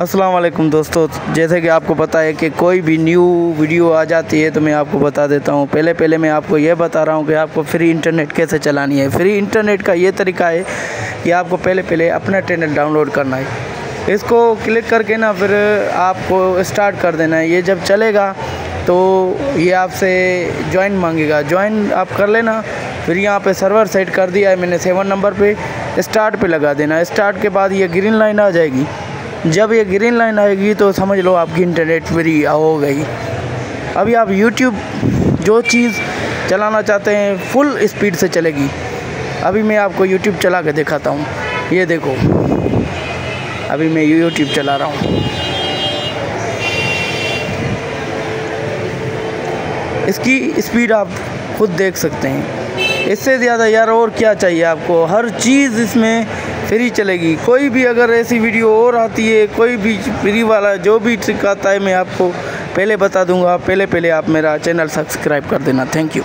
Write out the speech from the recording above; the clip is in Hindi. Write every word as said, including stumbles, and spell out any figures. अस्सलाम वालेकुम दोस्तों, जैसे कि आपको पता है कि कोई भी न्यू वीडियो आ जाती है तो मैं आपको बता देता हूं। पहले पहले मैं आपको ये बता रहा हूं कि आपको फ्री इंटरनेट कैसे चलानी है। फ्री इंटरनेट का ये तरीका है कि आपको पहले पहले अपना चैनल डाउनलोड करना है, इसको क्लिक करके ना फिर आपको स्टार्ट कर देना है। ये जब चलेगा तो ये आपसे ज्वाइन मांगेगा, ज्वाइन आप कर लेना। फिर यहाँ पर सर्वर सेट कर दिया है मैंने सेवन नंबर पर, स्टार्ट पर लगा देना। स्टार्ट के बाद ये ग्रीन लाइन आ जाएगी, जब ये ग्रीन लाइन आएगी तो समझ लो आपकी इंटरनेट फ्री हो गई। अभी आप यूट्यूब जो चीज़ चलाना चाहते हैं फुल स्पीड से चलेगी। अभी मैं आपको यूट्यूब चला के दिखाता हूँ। ये देखो अभी मैं यूट्यूब चला रहा हूँ, इसकी स्पीड आप खुद देख सकते हैं। इससे ज़्यादा यार और क्या चाहिए आपको, हर चीज़ इसमें फ्री चलेगी। कोई भी अगर ऐसी वीडियो और आती है, कोई भी फ्री वाला जो भी ट्रिक आता है मैं आपको पहले बता दूंगा। पहले पहले आप मेरा चैनल सब्सक्राइब कर देना। Thank you.